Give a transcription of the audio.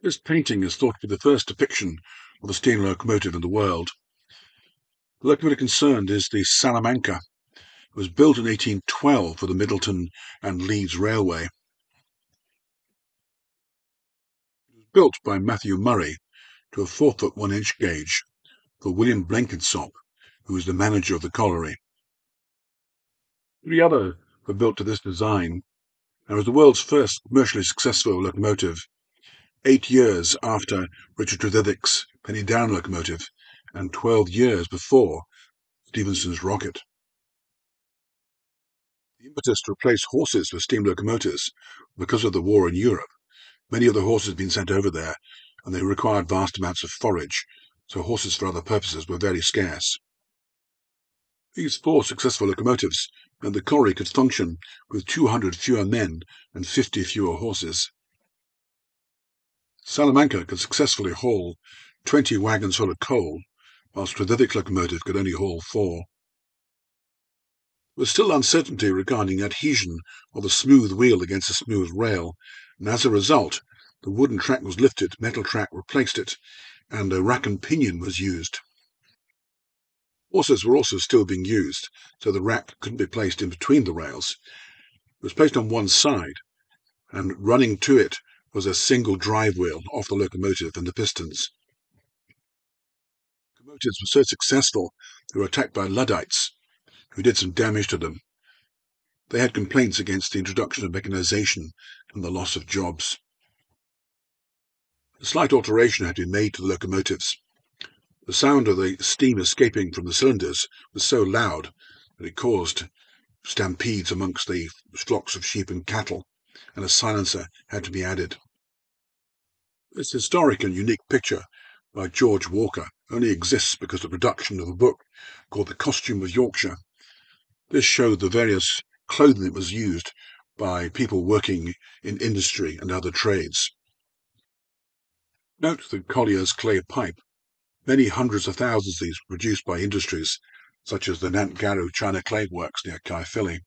This painting is thought to be the first depiction of the steam locomotive in the world. The locomotive concerned is the Salamanca. It was built in 1812 for the Middleton and Leeds Railway. It was built by Matthew Murray to a 4-foot 1-inch gauge for William Blenkinsop, who was the manager of the colliery. 3 others were built to this design, and was the world's first commercially successful locomotive, 8 years after Richard Trevithick's Penydarren locomotive, and 12 years before Stephenson's rocket. The impetus to replace horses with steam locomotives, because of the war in Europe, many of the horses had been sent over there, and they required vast amounts of forage, so horses for other purposes were very scarce. These 4 successful locomotives meant the colliery could function with 200 fewer men and 50 fewer horses. Salamanca could successfully haul 20 wagons full of coal, whilst Trevithick's locomotive could only haul 4. There was still uncertainty regarding the adhesion of a smooth wheel against a smooth rail, and as a result, the wooden track was lifted, metal track replaced it, and a rack and pinion was used. Horses were also still being used, so the rack couldn't be placed in between the rails. It was placed on one side, and running to it was a single drive wheel off the locomotive and the pistons. The locomotives were so successful they were attacked by Luddites, who did some damage to them. They had complaints against the introduction of mechanization and the loss of jobs. A slight alteration had been made to the locomotives. The sound of the steam escaping from the cylinders was so loud that it caused stampedes amongst the flocks of sheep and cattle, and a silencer had to be added. This historic and unique picture by George Walker only exists because of the production of a book called The Costume of Yorkshire. This showed the various clothing that was used by people working in industry and other trades. Note the collier's clay pipe. Many hundreds of thousands of these were produced by industries such as the Nantgarw China Clay Works near Caerphilly.